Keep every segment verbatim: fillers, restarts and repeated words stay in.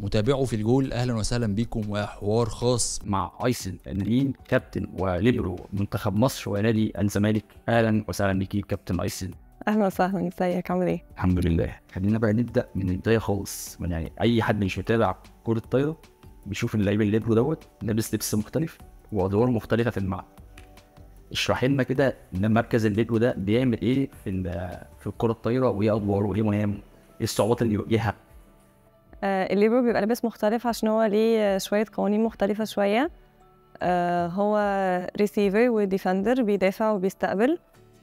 متابعوا في الجول، اهلا وسهلا بكم وحوار خاص مع أيسل نديم كابتن وليبرو منتخب مصر ونادي الزمالك. اهلا وسهلا بيك كابتن أيسل. اهلا وسهلا، ازيك عامل ايه؟ الحمد لله. خلينا بقى نبدا من البدايه خالص، يعني اي حد مش متابع كره الطايره بيشوف اللعيب الليبرو دوت لابس لبس مختلف وادوار مختلفه في الملعب. اشرح لنا كده مركز الليبرو ده بيعمل ايه في في الكره الطايره، وايه ادواره وايه مهامه، ايه الصعوبات اللي بيواجهها؟ الليبرو بيبقى لابس مختلف عشان هو ليه شوية قوانين مختلفة شوية. هو ريسيفر وديفندر، بيدافع وبيستقبل،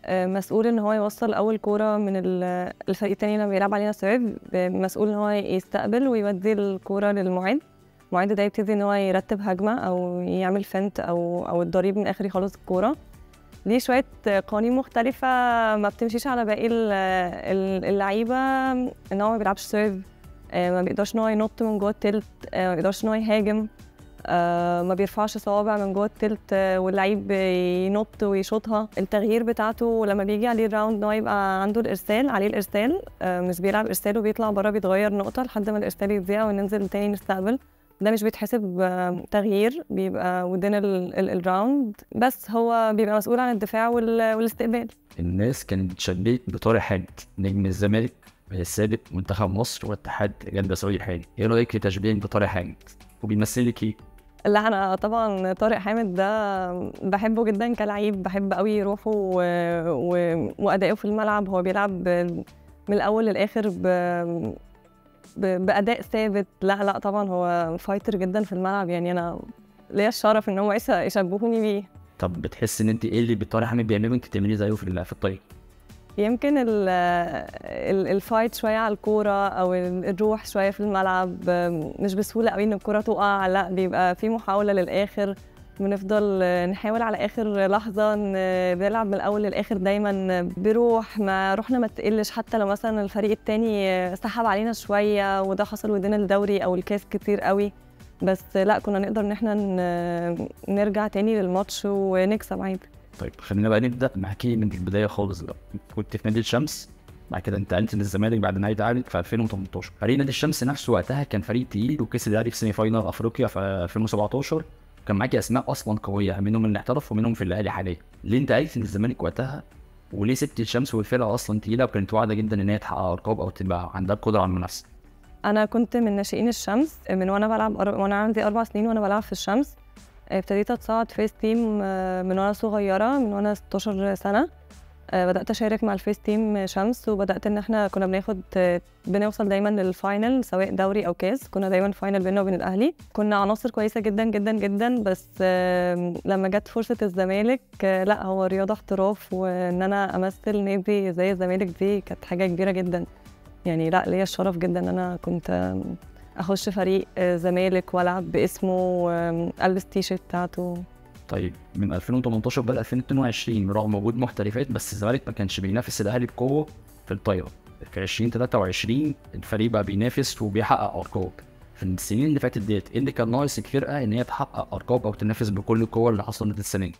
مسؤول ان هو يوصل أول كورة من الفريق التاني لما بيلعب علينا سيرف، مسؤول ان هو يستقبل ويودي الكورة للمعد. المعد ده يبتدي ان هو يرتب هجمة أو يعمل فنت أو أو الضريب من آخر يخلص الكورة. ليه شوية قوانين مختلفة ما بتمشيش على باقي اللعيبة، ان هو ما بيلعبش سيرف، ما بيقدرش ان هو ينط من جوه التلت، ما بيقدرش ان هو يهاجم، ما بيرفعش صوابع من جوه التلت واللعيب ينط ويشوطها. التغيير بتاعته لما بيجي عليه الراوند ان هو يبقى عنده الارسال، عليه الارسال مش بيلعب ارسال وبيطلع بره، بيتغير نقطه لحد ما الارسال يضيع وننزل تاني نستقبل. ده مش بيتحسب تغيير، بيبقى ودنا الراوند، بس هو بيبقى مسؤول عن الدفاع والاستقبال. الناس كانت بتشبهك بطارق حامد نجم الزمالك السابق منتخب مصر والاتحاد جنب سعودي الحالي، ايه رايك في تشبيه بطارق حامد وبيمثل لك ايه؟ لا انا طبعا طارق حامد ده بحبه جدا كلاعب، بحب قوي روحه و... و... وادائه في الملعب. هو بيلعب من الاول للاخر ب... ب... باداء ثابت. لا لا طبعا هو فايتر جدا في الملعب، يعني انا ليا الشرف ان هم يشبهوني بيه. طب بتحس ان انت ايه اللي طارق حامد بيعمله انت بتعمليه زيه في الطريق؟ يمكن الفايت شويه على الكوره او الروح شويه في الملعب، مش بسهوله قوي ان الكوره تقع، لا بيبقى في محاوله للاخر، بنفضل نحاول على اخر لحظه، بنلعب من الاول للاخر دايما بروح، ما روحنا ما تقلش حتى لو مثلا الفريق الثاني سحب علينا شويه، وده حصل ودنا الدوري او الكاس كتير قوي، بس لا كنا نقدر ان احنا نرجع تاني للماتش ونكسب عادي. طيب خلينا بقى نبدا نحكي من البدايه خالص. لو كنت في نادي الشمس، بعد كده انتقلت للزمالك بعد نهايه عقدك في ألفين وتمنتاشر، فريق نادي الشمس نفسه وقتها كان فريق تقيل وكسب الاهلي في سيمي فاينال افريقيا في ألفين وسبعتاشر، كان معاك اسماء اصلا قويه منهم اللي احترف ومنهم في الاهلي حاليا. ليه انتقلت للزمالك وقتها وليه سبت الشمس والفرقه اصلا تقيله وكانت واعده جدا ان هي تحقق ارقام او تبقى عندها قدره على المنافسه؟ انا كنت من ناشئين الشمس من وانا بلعب أر... وانا عندي اربع سنين وانا بلعب في الشمس. ابتديت اتصعد فيس تيم من وانا صغيره، من وانا ستاشر سنه بدات اشارك مع الفيس تيم شمس، وبدات ان احنا كنا بناخد بنوصل دايما للفاينل سواء دوري او كاس، كنا دايما فاينل بيننا وبين الاهلي. كنا عناصر كويسه جدا جدا جدا، بس لما جت فرصه الزمالك، لا هو رياضه احتراف، وان انا امثل نادي زي الزمالك دي كانت حاجه كبيره جدا، يعني لا ليا الشرف جدا ان انا كنت اخش فريق زمالك والعب باسمه والبس تيشيرت بتاعته. طيب من ألفين وتمنتاشر بقى ألفين واتنين وعشرين، رغم وجود محترفات بس الزمالك ما كانش بينافس الاهلي بقوه في الطايره. في ألفين وتلاتة وعشرين الفريق بقى بينافس وبيحقق ارقام. في السنين اللي فاتت ديت ايه اللي كان ناقص الفرقه ان هي تحقق ارقام او تنافس بكل القوه اللي حصلت السنه دي؟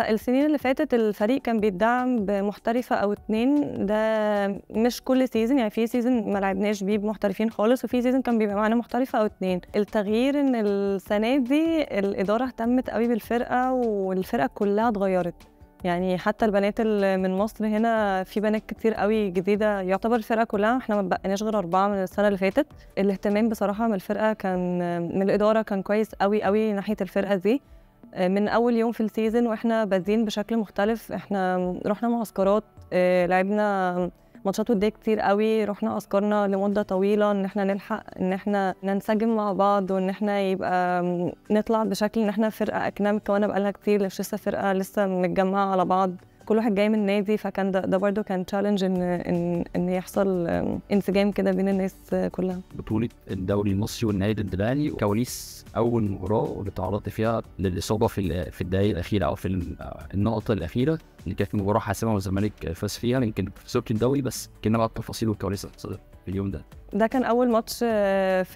السنين اللي فاتت الفريق كان بيدعم بمحترفه او اتنين، ده مش كل سيزون، يعني في سيزون ما لعبناش بيه بمحترفين خالص، وفي سيزون كان بيبقى معانا محترفه او اتنين. التغيير ان السنه دي الاداره اهتمت قوي بالفرقه والفرقه كلها اتغيرت، يعني حتى البنات اللي من مصر هنا في بنات كتير قوي جديده، يعتبر الفرقه كلها احنا ما بقيناش غير اربعه من السنه اللي فاتت. الاهتمام بصراحه من الفرقه كان من الاداره كان كويس قوي قوي ناحيه الفرقه دي. من اول يوم في السيزون واحنا بادين بشكل مختلف، احنا رحنا معسكرات، لعبنا ماتشات وديه كتير قوي، رحنا عسكرنا لمده طويله ان احنا نلحق ان احنا ننسجم مع بعض، وان احنا يبقى نطلع بشكل ان احنا فرقه اجنام متكونه بقالها كتير، مش لسه فرقه لسه متجمعه على بعض، كل واحد جاي من نادي، فكان ده, ده برده كان تشالنج ان ان ان يحصل انسجام كده بين الناس كلها. بطوله الدوري المصري والنادي الدلالي، كواليس اول مباراه اللي تعرضت فيها للاصابه في في الدقائق الاخيره او في النقطه الاخيره اللي كانت مباراه حاسمه والزمالك فاز فيها، يمكن خسرت الدوري، بس كنا بقى التفاصيل والكواليس في اليوم ده. ده كان اول ماتش في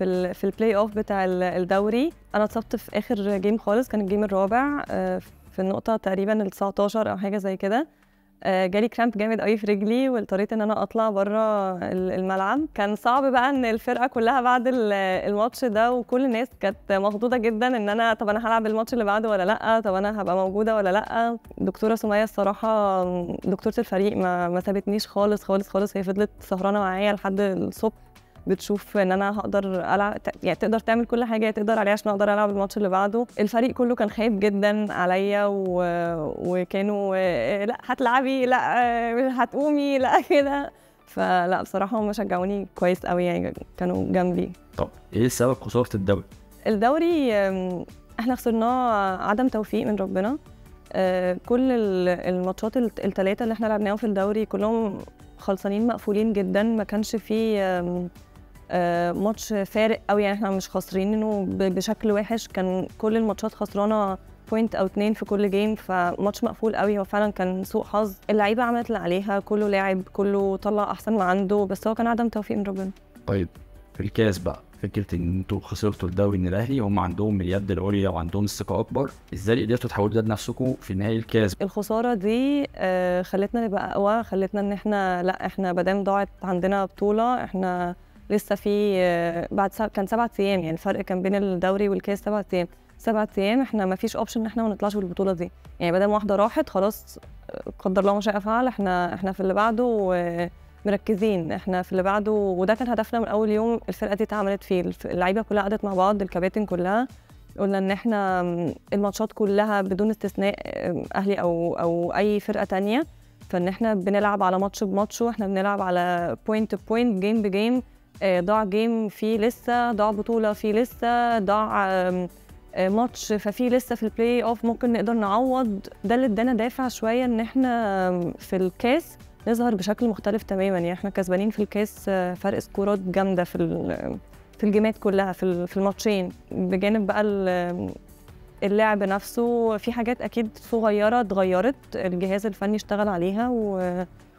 ال في البلاي اوف بتاع الدوري، انا اتصبت في اخر جيم خالص، كان الجيم الرابع في النقطة تقريبا ال تسعتاشر أو حاجة زي كده، جالي كرامب جامد قوي في رجلي واضطريت ان انا اطلع بره الملعب. كان صعب بقى ان الفرقه كلها بعد الماتش ده وكل الناس كانت مخضوضه جدا ان انا طب انا هلعب الماتش اللي بعده ولا لا، طب انا هبقى موجوده ولا لا. دكتوره سميه الصراحه دكتوره الفريق ما, ما سابتنيش خالص خالص خالص، هي فضلت سهرانه معايا لحد الصبح بتشوف ان انا هقدر العب، يعني تقدر تعمل كل حاجه تقدر عليها عشان اقدر العب الماتش اللي بعده. الفريق كله كان خايف جدا عليا و... وكانوا لا هتلعبي، لا هتقومي، لا كده. فلا بصراحه هم شجعوني كويس قوي، يعني كانوا جنبي. طب ايه سبب خساره الدوري؟ الدوري احنا خسرناه عدم توفيق من ربنا. كل الماتشات الثلاثه اللي احنا لعبناهم في الدوري كلهم خلصانين مقفولين جدا، ما كانش فيه آه ماتش فارق قوي، يعني احنا مش خسرينه بشكل وحش. كان كل الماتشات خسرانه بوينت او اتنين في كل جيم، فماتش مقفول قوي. هو فعلا كان سوء حظ، اللعيبه عملت اللي عليها، كله لاعب كله طلع احسن ما عنده، بس هو كان عدم توفيق من ربنا. طيب في الكاس بقى فكره ان انتوا خسرتوا الدوري من الاهلي، هم عندهم اليد العليا وعندهم الثقه اكبر، ازاي قدرتوا تحولوا ده لنفسكم في نهائي الكاس؟ الخساره دي آه خلتنا نبقى اقوى، خلتنا ان احنا لا احنا ما دام ضاعت عندنا بطوله احنا لسه في بعد سب... كان سبعة ايام، يعني الفرق كان بين الدوري والكاس سبعة ايام، سبعة ايام احنا ما فيش اوبشن ان احنا ما نطلعش بالبطوله دي، يعني بدل ما واحده راحت خلاص قدر الله ما شاء فعل، احنا احنا في اللي بعده ومركزين، احنا في اللي بعده، وده كان هدفنا من اول يوم الفرقه دي اتعملت فيه. اللعيبه كلها قعدت مع بعض، الكباتن كلها، قلنا ان احنا الماتشات كلها بدون استثناء اهلي او او اي فرقه ثانيه، فان احنا بنلعب على ماتش بماتش، واحنا بنلعب على بوينت بوينت، جيم بجيم. ضاع جيم فيه لسه، ضاع بطوله فيه لسه، ضاع ماتش ففيه لسه في البلاي اوف ممكن نقدر نعوض. ده اللي ادانا دافع شويه ان احنا في الكاس نظهر بشكل مختلف تماما، يعني احنا كسبانين في الكاس فرق سكورات جامده في في الجيمات كلها في في الماتشين، بجانب بقى اللعب نفسه في حاجات اكيد صغيره اتغيرت، الجهاز الفني اشتغل عليها و...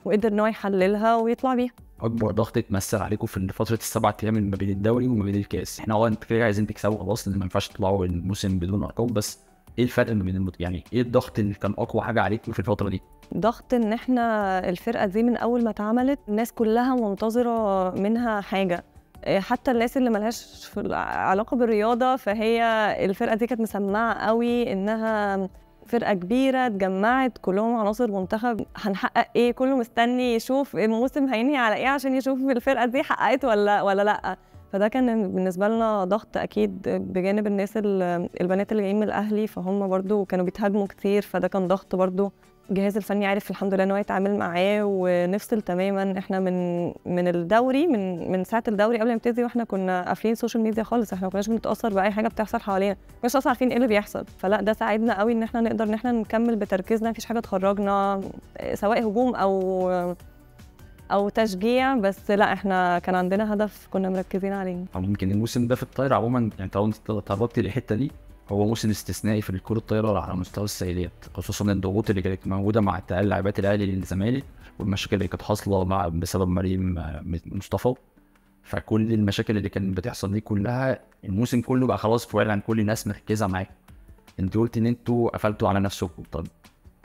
وقدر ان هو يحللها ويطلع بيها. اكبر ضغط اتمثل عليكم في فتره السبع ايام ما بين الدوري وما بين الكاس، احنا اه انتوا كده عايزين تكسبوا خلاص لان ما ينفعش تطلعوا الموسم بدون ارقام، بس ايه الفرق ما بين المت... يعني ايه الضغط اللي كان اقوى حاجه عليكم في الفتره دي؟ ضغط ان احنا الفرقه دي من اول ما اتعملت الناس كلها منتظره منها حاجه، حتى الناس اللي مالهاش علاقه بالرياضه، فهي الفرقه دي كانت مسمعه قوي انها فرقه كبيره اتجمعت كلهم عناصر منتخب، هنحقق ايه؟ كله مستني يشوف الموسم هينهي على ايه عشان يشوف الفرقه دي حققت ولا ولا لا. فده كان بالنسبه لنا ضغط اكيد، بجانب الناس البنات اللي جايين من الاهلي فهم برضو كانوا بيتهاجموا كتير، فده كان ضغط برضو. الجهاز الفني عارف الحمد لله ان هو يتعامل معاه ونفصل تماما. احنا من من الدوري من من ساعه الدوري قبل ما يبتدي واحنا كنا قافلين السوشيال ميديا خالص، احنا ما كناش بنتاثر باي حاجه بتحصل حوالينا، مش اصلا عارفين ايه اللي بيحصل. فلا ده ساعدنا قوي ان احنا نقدر ان احنا نكمل بتركيزنا، مفيش حاجه تخرجنا سواء هجوم او او تشجيع، بس لا احنا كان عندنا هدف كنا مركزين عليه. ممكن الموسم ده في الطايره عموما، يعني طالما انت تربطتي الحته دي، هو موسم استثنائي في الكرة الطايرة على مستوى السيدات، خصوصا الضغوط اللي كانت موجودة مع انتقال لاعبات الأهلي للزمالك والمشاكل اللي كانت حاصلة مع بسبب مريم مصطفى، فكل المشاكل اللي كانت بتحصل دي كلها الموسم كله بقى خلاص فعلا كل الناس مركزة معاكم. انت قلت ان انتوا قفلتوا على نفسكم، طب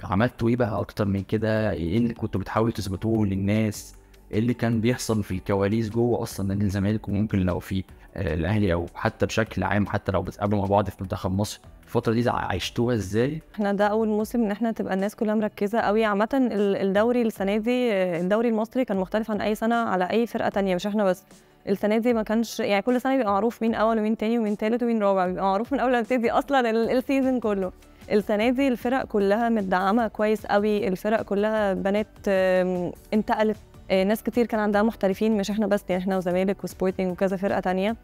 عملتوا ايه بقى أكتر من كده؟ ايه اللي كنتوا بتحاولوا تثبتوه للناس؟ ايه اللي كان بيحصل في الكواليس جوه اصلا نادي الزمالك، وممكن لو في الاهلي او حتى بشكل عام حتى لو بتقابلوا مع بعض في منتخب مصر، الفتره دي عايشتوها ازاي؟ احنا ده اول موسم ان احنا تبقى الناس كلها مركزه قوي. عامه الدوري السنه دي الدوري المصري كان مختلف عن اي سنه على اي فرقه ثانيه، مش احنا بس، السنه دي ما كانش، يعني كل سنه بيبقى معروف مين اول ومين ثاني ومين ثالث ومين رابع، بيبقى معروف من اول ما تبتدي اصلا السيزون كله. السنه دي الفرق كلها متدعمه كويس قوي، الفرق كلها بنات انتقلت، ناس كتير كان عندها محترفين، مش احنا بس، يعني احنا وزمالك وسبورتنج وكذا فرقه ثانيه.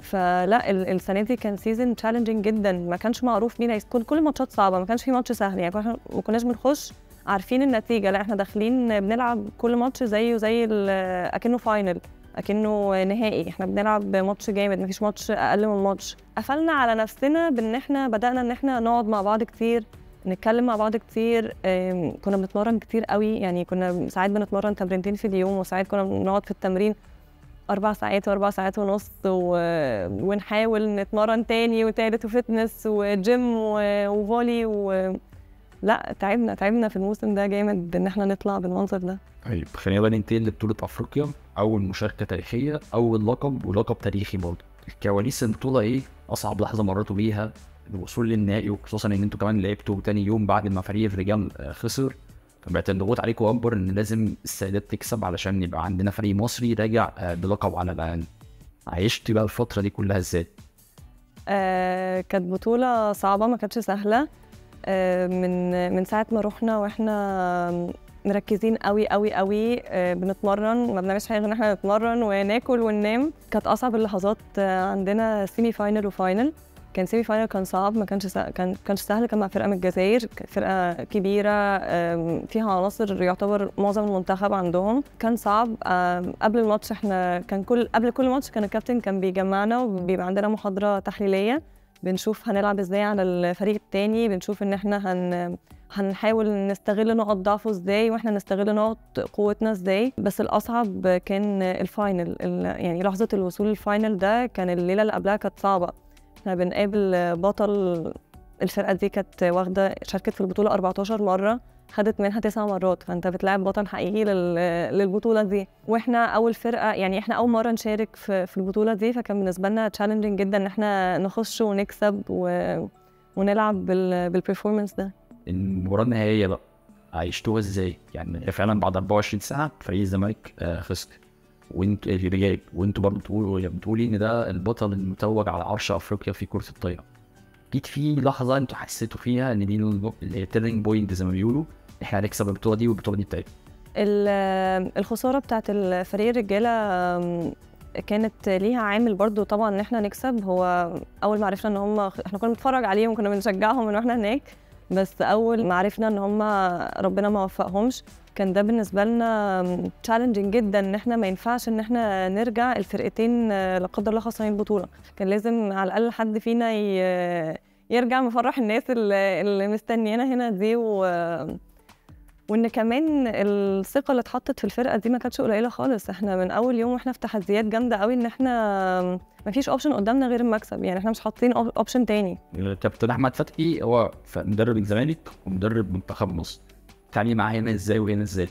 فلا السنه دي كان سيزون تشالنجينج جدا، ما كانش معروف مين هيكون، كل الماتشات صعبه، ما كانش في ماتش سهل، يعني احنا ما كناش بنخش عارفين النتيجه، لا احنا داخلين بنلعب كل ماتش زيه وزي اكنه فاينل اكنه نهائي، احنا بنلعب ماتش جامد، ما فيش ماتش اقل من ماتش. قفلنا على نفسنا بان احنا بدانا ان احنا نقعد مع بعض كتير، نتكلم مع بعض كتير، كنا بنتمرن كتير قوي، يعني كنا ساعات بنتمرن تمرينتين في اليوم، وساعات كنا بنقعد في التمرين اربع ساعات واربع ساعات ونص و... ونحاول نتمرن تاني وتالت وفتنس وجيم و... وفولي و... لا تعبنا تعبنا في الموسم ده جامد بان احنا نطلع بالمنظر ده. طيب خلينا بقى ننتقل لبطوله افريقيا، اول مشاركه تاريخيه، اول لقب ولقب تاريخي برضه. الكواليس البطوله ايه؟ اصعب لحظه مرتوا بيها الوصول للنهائي، وخصوصا ان انتوا كمان لعبتوا تاني يوم بعد ما فريق الرجال خسر، فبقت الضغوط عليكم اكبر ان لازم السيدات تكسب علشان يبقى عندنا فريق مصري راجع بلقب على الاقل. عشت بقى الفتره دي كلها ازاي؟ آه كانت بطوله صعبه، ما كانتش سهله. آه من من ساعه ما رحنا واحنا مركزين قوي قوي قوي، آه بنتمرن، ما بنعملش حاجه غير ان احنا نتمرن وناكل وننام. كانت اصعب اللحظات آه عندنا سيمي فاينل وفاينل. كان سيمي فاينل كان صعب، ما كانش سهل، كان كانش سهل، كان مع فرقه من الجزائر، فرقه كبيره فيها عناصر يعتبر معظم المنتخب عندهم. كان صعب. قبل الماتش احنا كان كل قبل كل ماتش كان الكابتن كان بيجمعنا وبيبقى عندنا محاضره تحليليه، بنشوف هنلعب ازاي على الفريق الثاني، بنشوف ان احنا هن هنحاول نستغل نقط ضعفه ازاي واحنا نستغل نقط قوتنا ازاي. بس الاصعب كان الفاينل، يعني لحظه الوصول للفاينل ده. كان الليله اللي قبلها كانت صعبه، احنا بنقابل بطل الفرقه دي كانت واخده شاركت في البطوله أربعتاشر مره، خدت منها تسع مرات، فانت بتلعب بطل حقيقي للبطوله دي. واحنا اول فرقه، يعني احنا اول مره نشارك في البطوله دي، فكان بالنسبه لنا تشالنجينج جدا ان احنا نخش ونكسب و... ونلعب بال... بالبرفورمانس ده. المباراه النهائيه بقى عايشتوها ازاي؟ يعني فعلا بعد أربعة وعشرين ساعه فريق الزمالك خسر وانتوا رجالك، وانتوا برضه بتقولوا بتقولي ان ده البطل المتوج على عرش افريقيا في كره الطايره. جيت في لحظه انتوا حسيتوا فيها ان دي التيرنينج بوينت زي ما بيقولوا، احنا هنكسب البطوله دي والبطوله دي بتاعتنا. الخساره بتاعت الفريق الرجاله كانت ليها عامل برضه طبعا ان احنا نكسب. هو اول ما عرفنا ان هم، احنا كنا بنتفرج عليهم وكنا بنشجعهم من واحنا هناك، بس اول ما عرفنا ان هم ربنا ما وفقهمش كان ده بالنسبه لنا تشالنجينج جدا، ان احنا ما ينفعش ان احنا نرجع الفرقتين لا قدر الله خسرانين البطوله. كان لازم على الاقل حد فينا يرجع مفرح الناس اللي مستنيانا هنا دي، و... وان كمان الثقه اللي اتحطت في الفرقه دي ما كانتش قليله خالص. احنا من اول يوم واحنا في تحديات جامده قوي ان احنا ما فيش اوبشن قدامنا غير المكسب، يعني احنا مش حاطين اوبشن تاني. الكابتن احمد فتحي هو مدرب الزمالك ومدرب منتخب مصر، تعملي معاه هنا ازاي وهنا ازاي؟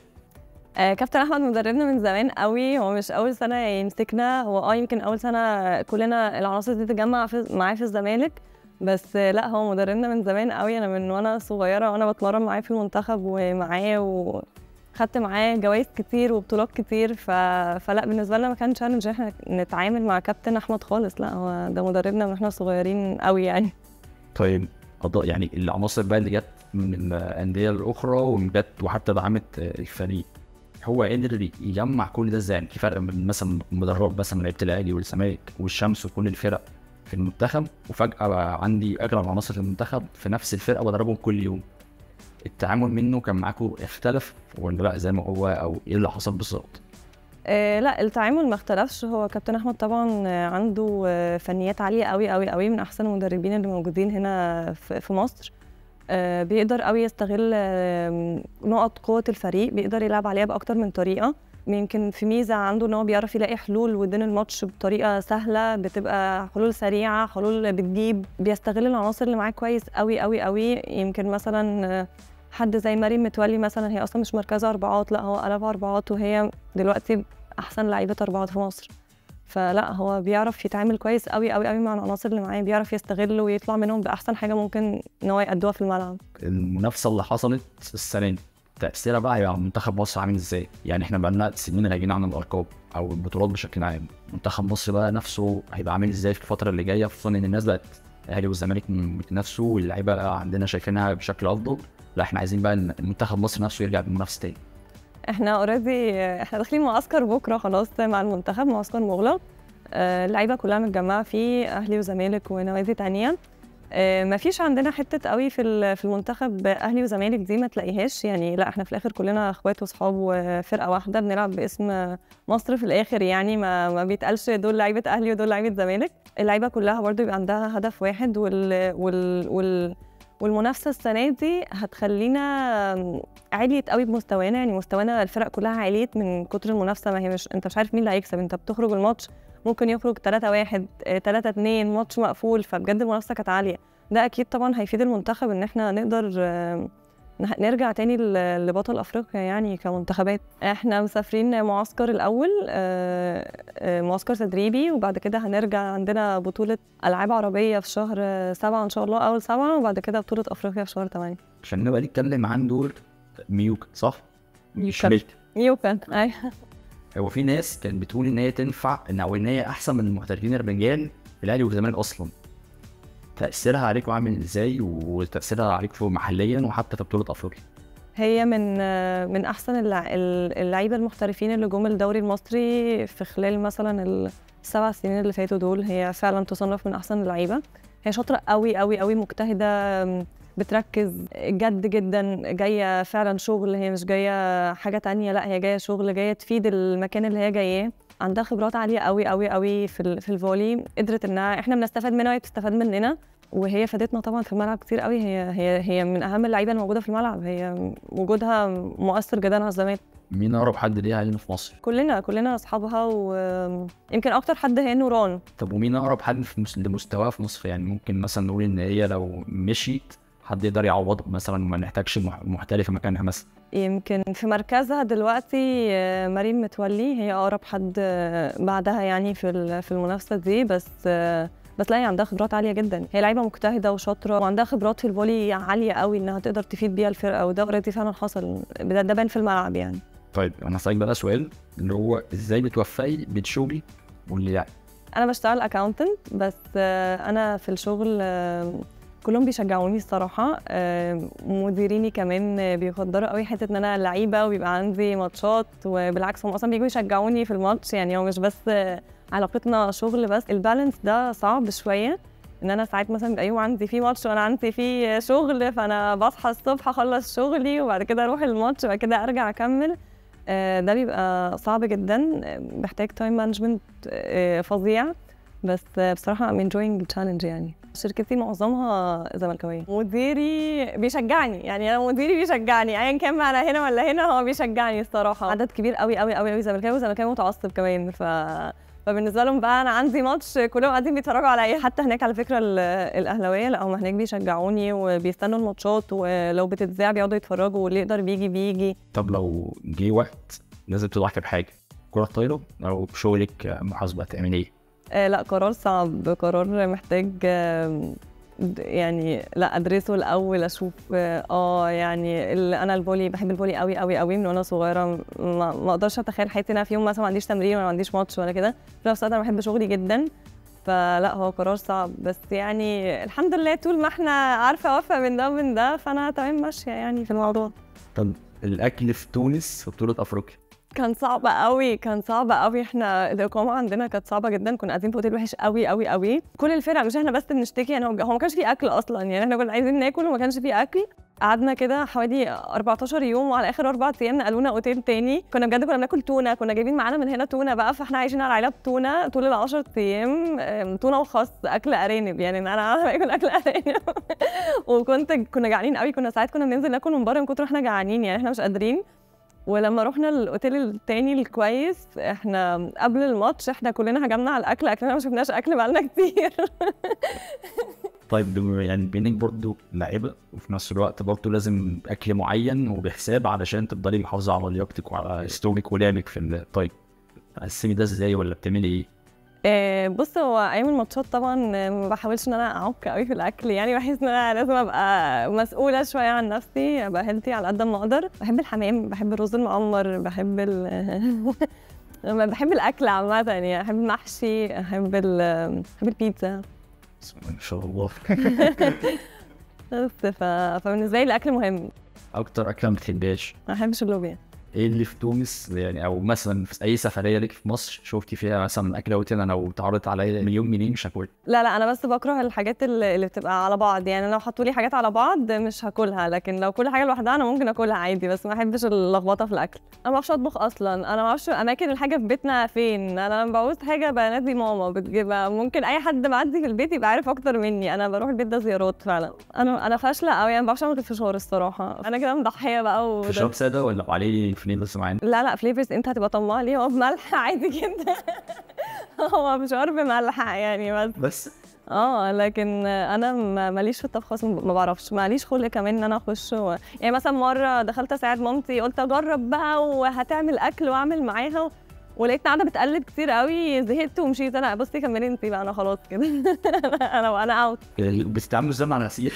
آه كابتن احمد مدربنا من زمان قوي، هو مش اول سنه يمسكنا، هو اه يمكن اول سنه كلنا العناصر دي تتجمع معاه في الزمالك، بس آه لا هو مدربنا من زمان قوي. انا من وانا صغيره وانا بتمرن معاه في المنتخب ومعاه، وخدت معاه جوائز كتير وبطولات كتير، ف... فلا بالنسبه لنا ما كانش تشالنج احنا نتعامل مع كابتن احمد خالص، لا هو ده مدربنا من احنا صغيرين قوي يعني. طيب يعني العناصر بقى اللي جت من الانديه الاخرى وجت وحتى دعمت الفريق، هو قدر يجمع كل ده ازاي؟ في فرق من مثلا مدرب مثلا لعيبه الاهلي والزمالك والشمس وكل الفرق في المنتخب، وفجاه بقى عندي اغلب عناصر المنتخب في نفس الفرقه بدربهم كل يوم. التعامل منه كان معاكم اختلف ولا لا زي ما هو، او ايه اللي حصل بالظبط؟ آه لا التعامل ما اختلفش. هو كابتن احمد طبعا عنده فنيات عاليه قوي قوي قوي، من احسن المدربين اللي موجودين هنا في مصر. آه بيقدر قوي يستغل آه نقط قوه الفريق، بيقدر يلعب عليها باكتر من طريقه. يمكن في ميزه عنده ان هو بيعرف يلاقي حلول ودين الماتش بطريقه سهله، بتبقى حلول سريعه، حلول بتجيب. بيستغل العناصر اللي معاه كويس قوي قوي قوي. يمكن مثلا حد زي مريم متولي مثلا، هي اصلا مش مركزها اربعات، لا هو قلبها اربعات، وهي دلوقتي احسن لعيبه اربعات في مصر. فلا هو بيعرف يتعامل كويس قوي قوي قوي مع العناصر اللي معاه، بيعرف يستغل ويطلع منهم باحسن حاجه ممكن ان هو يأدوها في الملعب. المنافسه اللي حصلت السنه دي تاثيرها بقى على منتخب مصر عامل ازاي؟ يعني احنا بقى لنا سنين غايبين عن الارقام او البطولات بشكل عام، منتخب مصر بقى نفسه هيبقى عامل ازاي في الفتره اللي جايه، خصوصا ان الناس بقت الاهلي والزمالك بيتنافسوا واللعيبه عندنا شايفينها بشكل افضل، لا احنا عايزين بقى منتخب مصر نفسه يرجع بالمنافسه تاني. احنا اوريدي احنا داخلين معسكر بكره خلاص مع المنتخب، معسكر مغلق، اللعيبه كلها متجمعه فيه، اهلي وزمالك ونوادي ثانيه. مفيش عندنا حته قوي في في المنتخب اهلي وزمالك دي ما تلاقيهاش، يعني لا احنا في الاخر كلنا اخوات واصحاب وفرقه واحده بنلعب باسم مصر في الاخر، يعني ما ما بيتقالش دول لعيبه اهلي ودول لعيبه زمالك. اللعيبه كلها برضه بيبقى عندها هدف واحد، وال وال, وال والمنافسه السنه دي هتخلينا عاليت قوي بمستوانا، يعني مستوانا الفرق كلها عاليت من كتر المنافسه. ما هي مش انت مش عارف مين اللي هيكسب، انت بتخرج الماتش ممكن يخرج تلاتة واحد تلاتة اتنين، ماتش مقفول، فبجد المنافسه كانت عاليه. ده اكيد طبعا هيفيد المنتخب ان احنا نقدر نرجع تاني لبطل افريقيا يعني كمنتخبات. احنا مسافرين معسكر الاول، معسكر تدريبي، وبعد كده هنرجع عندنا بطوله العاب عربيه في شهر سبعة ان شاء الله، اول سبعة، وبعد كده بطوله افريقيا في شهر ثمانية. عشان نبقى نتكلم عن دول ميوكا، صح؟ ميوكا ميوكا ايوه. هو في ناس كانت بتقول ان هي تنفع ان او ان هي احسن من المحترفين الرجال في الاهلي والزمالك اصلا. تأثيرها عليكم عامل ازاي وتأثيرها عليكم محليا وحتى في بطولة افريقيا؟ هي من من احسن اللعيبه المحترفين اللي جم الدوري المصري في خلال مثلا السبع سنين اللي فاتوا دول. هي فعلا تصنف من احسن اللعيبه. هي شاطره قوي قوي قوي، مجتهده، بتركز جد جدا، جايه فعلا شغل، هي مش جايه حاجه تانية، لا هي جايه شغل، جايه تفيد المكان اللي هي جاياه. عندها خبرات عاليه قوي قوي قوي في في الفولي، قدرت انها احنا بنستفاد منها وهي بتستفاد مننا، وهي فادتنا طبعا في الملعب كتير قوي. هي هي هي من اهم اللعيبه الموجوده في الملعب، هي وجودها مؤثر جدا على الزمالك. مين اقرب حد ليها هنا في مصر؟ كلنا كلنا اصحابها، ويمكن اكتر حد هي نوران. طب ومين اقرب حد في مستواها في مصر؟ يعني ممكن مثلا نقول ان هي لو مشيت حد يقدر يعوضها مثلا وما نحتاجش محترف مكانها مثلا؟ يمكن في مركزها دلوقتي مريم متولي، هي اقرب حد بعدها يعني في في المنافسه دي. بس بس لا، هي عندها خبرات عاليه جدا، هي لعيبه مجتهده وشاطره وعندها خبرات في الفولي عاليه قوي انها تقدر تفيد بيها الفرقه، وده اوريدي فعلا حصل، ده بان في الملعب يعني. طيب انا هسالك بقى سؤال اللي هو ازاي بتوفقي بين شغلي واللي يعني؟ انا بشتغل اكاونتنت، بس انا في الشغل كلهم بيشجعوني الصراحه، مديريني كمان بيقدروا قوي حته ان انا لعيبه وبيبقى عندي ماتشات، وبالعكس هم اصلا بيجوا يشجعوني في الماتش. يعني هو مش بس علاقتنا شغل، بس البالانس ده صعب شويه، ان انا ساعات مثلا بيبقى يوم عندي فيه ماتش وانا عندي فيه شغل، فانا بصحى الصبح اخلص شغلي وبعد كده اروح الماتش وبعد كده ارجع اكمل. ده بيبقى صعب جدا، بحتاج تايم مانجمنت فظيع، بس بصراحه I'm enjoying the challenge يعني. شركتي معظمها زملكاويه، مديري بيشجعني يعني، انا مديري بيشجعني ايا كان على هنا ولا هنا، هو بيشجعني الصراحه. عدد كبير قوي قوي قوي قوي زملكاوي، وزملكاوي متعصب كمان، ف فبالنسبه لهم بقى انا عندي ماتش كلهم قاعدين بيتفرجوا عليا. حتى هناك على فكره الاهلاويه، لا هم هناك بيشجعوني وبيستنوا الماتشات، ولو بتتذاع بيقعدوا يتفرجوا، واللي يقدر بيجي بيجي. طب لو جه وقت لازم تضحي بحاجه، كره طايره او شغلك محاسبه، تعمل ايه؟ آه لا، قرار صعب، قرار محتاج آه يعني لا ادرسه الاول، اشوف اه, آه يعني انا الفولي بحب الفولي قوي قوي قوي من وانا صغيره، ما اقدرش اتخيل حياتي ان انا في يوم مثلا ما عنديش تمرين ولا ما عنديش ماتش ولا كده. في نفس الوقت انا بحب شغلي جدا، فلا هو قرار صعب، بس يعني الحمد لله طول ما احنا عارفه وافقه من ده ومن ده فانا تمام ماشيه يعني في الموضوع. طب الاكل في تونس في بطوله افريقيا كان صعب قوي، كان صعب قوي. احنا الاقامه عندنا كانت صعبه جدا، كنا قاعدين في اوتيل وحش قوي قوي قوي، كل الفرق، مش احنا بس بنشتكي يعني، هو ما كانش فيه اكل اصلا يعني، احنا كنا عايزين ناكل وما كانش فيه اكل. قعدنا كده حوالي أربعتاشر يوم، وعلى اخر اربع ايام نقلونا اوتيل تاني. كنا بجد كنا بناكل تونه، كنا جايبين معانا من هنا تونه بقى، فاحنا عايشين على علب تونه طول العشر ايام، تونه وخاص، اكل ارانب يعني، انا عارفه باكل اكل ارانب وكنت كنا جعانين قوي، كنا ساعات كنا بننزل ناكل من بره من كتر احنا جعانين يعني، احنا مش قادرين. ولما رحنا الاوتيل التاني الكويس، احنا قبل الماتش احنا كلنا هجمنا على الاكل، اكلنا ما شفناش اكل بقالنا كتير طيب يعني بينك برضه لعيبه، وفي نفس الوقت برضه لازم اكل معين وبحساب علشان تفضلي محافظه على لياقتك وعلى اسلوبك ولعبك في الطيب، بتقسمي ده ازاي ولا بتعملي ايه؟ آه بص، هو ايام الماتشات طبعا ما بحاولش ان انا اعك قوي في الاكل يعني، بحس ان انا لازم ابقى مسؤوله شويه عن نفسي، ابقى هيلثي على قد ما اقدر. بحب الحمام، بحب الرز المعمر، بحب ال بحب الاكل عامه يعني، بحب المحشي، بحب ال بحب البيتزا ان شاء الله بس فبالنسبه لي الاكل مهم. اكتر اكله ما بتحبهاش؟ ما بحبش اللوبيا. ايه اللي في تونس يعني، او مثلا في اي سفريه ليك في مصر شفتي فيها مثلا اكله قلت انا لو اتعرضت عليا مليون جنيه مش هاكلها؟ لا لا، انا بس بكره الحاجات اللي بتبقى على بعض يعني، لو حطوا لي حاجات على بعض مش هاكلها، لكن لو كل حاجه لوحدها انا ممكن اكلها عادي، بس ما احبش اللخبطه في الاكل. انا ما بعرفش اطبخ اصلا، انا ما بعرفش اماكن الحاجه في بيتنا فين، انا لما بعوز حاجه بنادي ماما بتجيبها، ممكن اي حد معدي في البيت يبقى عارف اكتر مني. انا بروح البيت ده زيارات فعلا، انا انا فاشله قوي يعني، ما بعرفش اعمل الفشار الصراحه، انا كده مضحيه بقى. وفشار ساده ولا عليه بس معانا؟ لا لا، فليفرز انت هتبقى طماع ليه، هو بملح عادي جدا هو مش عارف بملح يعني، بس بس اه لكن انا ماليش في الطبخ اصلا، ما بعرفش، ماليش خلق كمان ان انا اخش و... يعني مثلا مره دخلت اساعد مامتي، قلت اجرب بقى وهتعمل اكل واعمل معاها و... ولقيتني قاعده بتقلب كتير قوي، زهقت ومشيت. انا بصي كملي انت بقى، انا خلاص كده. انا وانا اوت. بتتعاملوا ازاي مع العسيل؟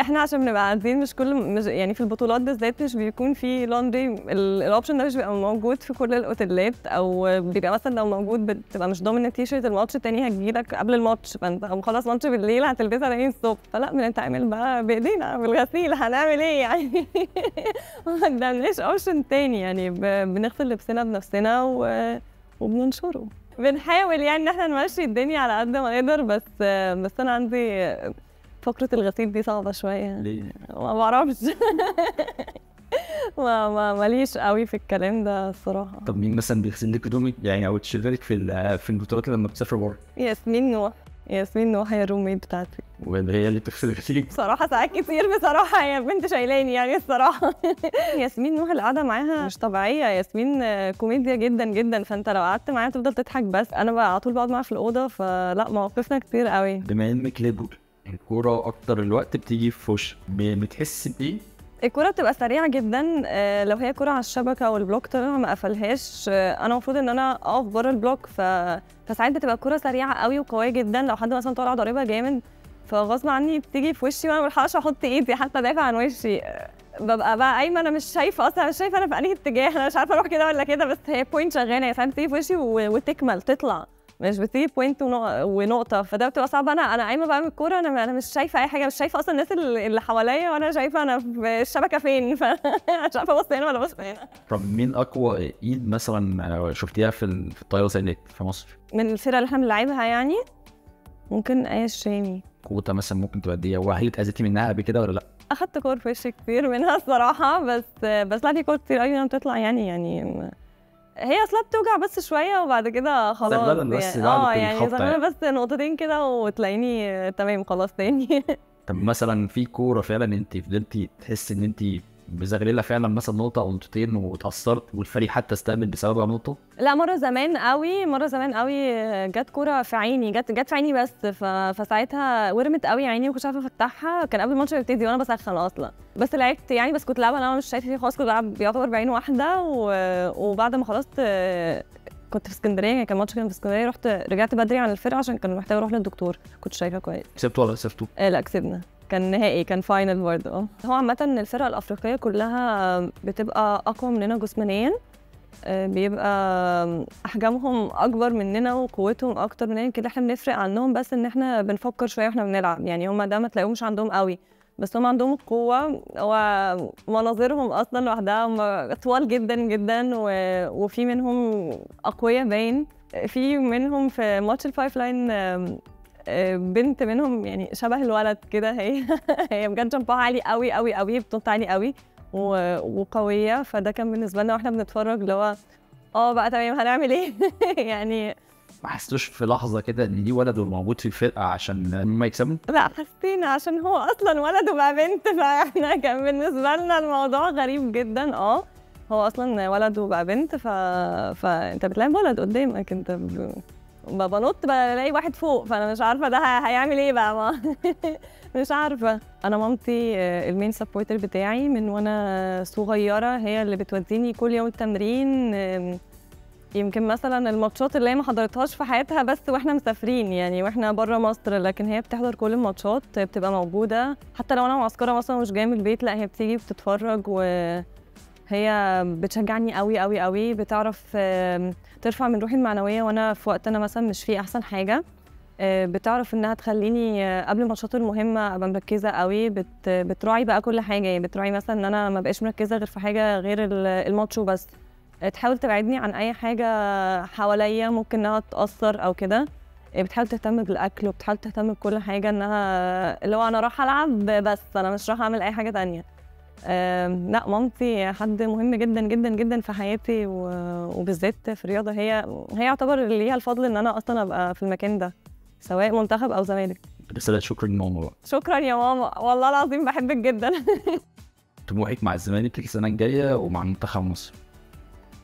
احنا عشان بنبقى قاعدين مش كل مش يعني في البطولات بالذات مش بيكون في لاندري، الاوبشن ده مش بيبقى موجود في كل الاوتيلات، او بيبقى مثلا لو موجود بتبقى مش ضامن التيشيرت الماتش التاني هتجيلك قبل الماتش، فانت او خلاص ماتش بالليل هتلبسها تاني الصبح، فلا بنتعامل بقى بايدينا بالغسيل، هنعمل ايه يعني؟ ما عندناش اوبشن تاني يعني، بنغسل لبسنا بنفسنا وبننشره، بنحاول يعني ان احنا نمشي الدنيا على قد ما نقدر. بس بس انا عندي فكرة الغسيل دي صعبة شوية. ليه؟ ما بعرفش. ما ما ماليش قوي في الكلام ده الصراحة. طب مين مثلا بيغسل لك هدومك يعني او تشيلك في في البطولات لما بتسافر بره؟ ياسمين نوح، ياسمين نوح هي الروم ميت بتاعتي. وهي اللي بتغسل غسيلك؟ بصراحة ساعات كتير بصراحة هي بنت شايلاني يعني الصراحة. ياسمين نوح القعدة معاها مش طبيعية، ياسمين كوميديا جدا جدا، فأنت لو قعدت معاها تفضل تضحك. بس أنا بقى على طول بقعد معاها في الأوضة، فلا مواقفنا كتير قوي. بما إنك ليبو الكوره اكتر الوقت بتيجي في وشك، بتحس بايه؟ الكوره بتبقى سريعه جدا، لو هي كوره على الشبكه والبلوك طلع ما قفلهاش، انا المفروض ان انا اقف بره البلوك، ف... فساعات بتبقى الكوره سريعه قوي وقويه جدا، لو حد مثلا طالع ضاربها جامد فغصب عني بتيجي في وشي، وانا ما بلحقش احط ايدي حتى ادافع عن وشي، ببقى بقى قايمه انا مش شايفه اصلا، مش شايفه انا في انهي اتجاه، انا مش عارفه اروح كده ولا كده، بس هي بوينت شغاله، هي ساعات بتيجي في وشي و... وتكمل تطلع، مش بتيجي بوينت ونقطه، فده بتبقى صعب. انا انا قايمه بقى من الكوره، انا انا مش شايفه اي حاجه، مش شايفه اصلا الناس اللي حواليا، وانا شايفه انا في الشبكه فين، فمش عارفه ابص هنا ولا ابص هنا. طب مين اقوى ايد مثلا شفتيها في في الطايره زي في مصر؟ من الفرقه اللي احنا بنلعبها يعني ممكن ايه الشامي، كوتا مثلا ممكن تبقى دي، وهل اتاذيتي منها قبل كده ولا لا؟ اخدت كور في وشي كتير منها الصراحه، بس بس لا دي كور كتير قوي بتطلع يعني يعني هي اصلا بتوجع بس شويه وبعد كده خلاص يعني. اه يعني زمان بس نقطتين كده وتلاقيني تمام خلاص تاني. طب مثلا في كوره فعلا انت فضلتي تحسي ان انت مزغلله فعلا مثلا نقطه او نقطتين واتاثرت والفريق حتى استقبل بسببها نقطه؟ لا مره زمان قوي، مره زمان قوي جت كوره في عيني، جت جت في عيني بس ف... فساعتها ورمت قوي عيني وما كنتش عارفه افتحها، كان قبل الماتش يبتدي وانا بسخن اصلا، بس لعبت يعني، بس كنت لعبه انا مش شايفه فيه خالص، كنت بلعب يعتبر بعين واحده و... وبعد ما خلصت كنت في اسكندريه، كان ماتش كان في اسكندريه، رحت رجعت بدري عن الفرقه عشان كان محتاج اروح للدكتور، كنت شايفه كويس. كسبتوا ولا كسبتوا؟ آه لا كسبنا، كان نهائي، كان فاينل برضه. اه هو عامة الفرق الأفريقية كلها بتبقى أقوى مننا جسمانيا، بيبقى أحجامهم أكبر مننا وقوتهم أكتر مننا كده، احنا بنفرق عنهم بس إن احنا بنفكر شوية واحنا بنلعب، يعني هما ده ما تلاقيهمش عندهم قوي، بس هما عندهم القوة، ومناظرهم أصلا لوحدها هما طوال جدا جدا و... وفي منهم أقوياء باين، في منهم في ماتش الفايف لاين بنت منهم يعني شبه الولد كده، هي هي بجد جنبها عالي قوي قوي قوي، بتنط عالي قوي وقويه، فده كان بالنسبه لنا واحنا بنتفرج اللي هو اه بقى تمام هنعمل ايه؟ يعني ما حسيتوش في لحظه كده ان دي ولد وموجود في الفرقه عشان ما يكسبوا؟ لا حسينا، عشان هو اصلا ولد وبقى بنت، فاحنا كان بالنسبه لنا الموضوع غريب جدا. اه هو اصلا ولد وبقى بنت، ف فانت بتلاعب ولد قدامك، انت ب... بنط بلاقي واحد فوق، فانا مش عارفه ده هيعمل ايه بقى، ما مش عارفه. انا مامتي المين سبورتر بتاعي من وانا صغيره، هي اللي بتوديني كل يوم التمرين، يمكن مثلا الماتشات اللي هي ما حضرتهاش في حياتها بس واحنا مسافرين يعني واحنا بره مصر، لكن هي بتحضر كل الماتشات، بتبقى موجوده حتى لو انا معسكره مثلا مش جايه من البيت، لا هي بتيجي بتتفرج، و هي بتشجعني قوي قوي قوي، بتعرف ترفع من روحي المعنويه وانا في وقت انا مثلا مش فيه احسن حاجه، بتعرف انها تخليني قبل الماتشات المهمه ابقى مركزه قوي، بت بتراعي بقى كل حاجه، بتراعي مثلا ان انا ما بقاش مركزه غير في حاجه غير الماتش وبس، تحاول تبعدني عن اي حاجه حواليا ممكن انها تاثر او كده، بتحاول تهتم بالاكل وبتحاول تهتم بكل حاجه، انها لو انا رايحه العب بس انا مش رايحه اعمل اي حاجه ثانيه. أه لا مامتي حد مهم جدا جدا جدا في حياتي، وبالذات في الرياضه، هي هي يعتبر اللي ليها الفضل ان انا اصلا ابقى في المكان ده سواء منتخب او زمالك. بس لا شكرا ماما. شكرا يا ماما والله العظيم بحبك جدا. طموحك مع الزمالك السنه الجايه ومع منتخب مصر؟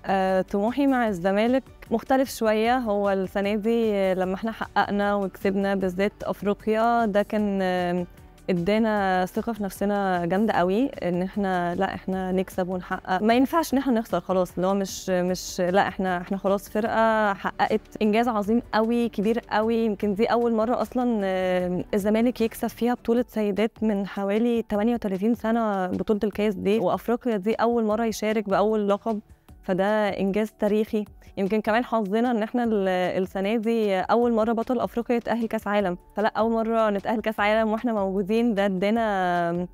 آه، طموحي مع الزمالك مختلف شويه. هو السنه دي لما احنا حققنا وكسبنا بالذات افريقيا، ده كان آه ادانا ثقه في نفسنا جامده قوي، ان احنا لا احنا نكسب ونحقق، ما ينفعش ان احنا نخسر خلاص. اللي هو مش مش لا احنا احنا خلاص فرقه حققت انجاز عظيم قوي كبير قوي. يمكن دي اول مره اصلا الزمالك يكسب فيها بطوله سيدات من حوالي ثمانية وثلاثين سنه، بطوله الكاس دي، وافريقيا دي اول مره يشارك باول لقب، فده انجاز تاريخي. يمكن كمان حظنا ان احنا السنه دي اول مره بطل افريقيا يتاهل كاس عالم، فلا اول مره نتاهل كاس عالم واحنا موجودين. ده ادانا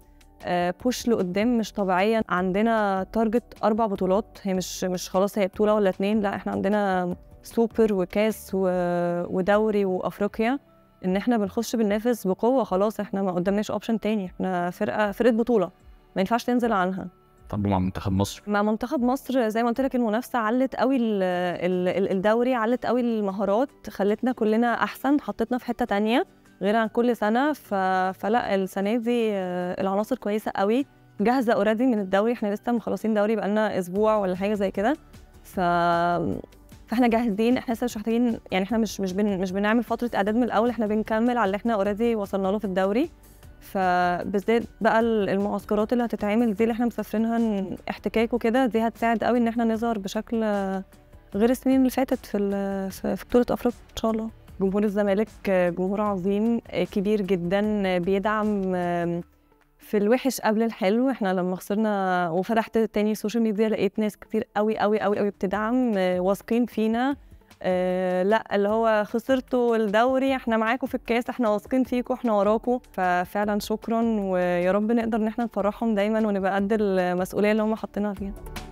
بوش لقدام مش طبيعيا. عندنا تارجت اربع بطولات، هي مش مش خلاص هي بطوله ولا اتنين، لا احنا عندنا سوبر وكاس ودوري وافريقيا، ان احنا بنخش بننافس بقوه. خلاص احنا ما قدامناش اوبشن تاني، احنا فرقه فرقه بطوله ما ينفعش تنزل عنها. طب مع منتخب مصر؟ مع منتخب مصر زي ما قلت لك المنافسه علت قوي، الدوري علت قوي، المهارات خلتنا كلنا احسن، حطتنا في حته ثانيه غير عن كل سنه. فلا السنه دي العناصر كويسه قوي، جاهزه اوريدي من الدوري، احنا لسه مخلصين دوري بقالنا اسبوع ولا حاجه زي كده، ف فاحنا جاهزين، احنا لسه مش محتاجين يعني احنا مش مش بن... مش بنعمل فتره اعداد من الاول، احنا بنكمل على اللي احنا اوريدي وصلنا له في الدوري. فبالذات بقى المعسكرات اللي هتتعمل دي اللي احنا مسافرينها احتكاك وكده، دي هتساعد قوي ان احنا نظهر بشكل غير السنين اللي فاتت في في بطوله افريقيا ان شاء الله. جمهور الزمالك جمهور عظيم كبير جدا، بيدعم في الوحش قبل الحلو. احنا لما خسرنا وفتحت تاني السوشيال ميديا لقيت ناس كتير قوي قوي قوي قوي بتدعم، واثقين فينا. آه لا اللي هو خسرتوا الدوري احنا معاكم في الكاس، احنا واثقين فيكم، احنا وراكم. ففعلا شكرا، ويا رب نقدر ان احنا نفرحهم دايما ونبقى قد المسؤوليه اللي هم حاطينها فيها.